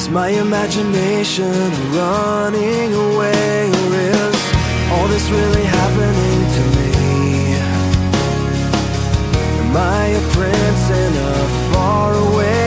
Is my imagination running away, or is all this really happening to me? Am I a prince in a faraway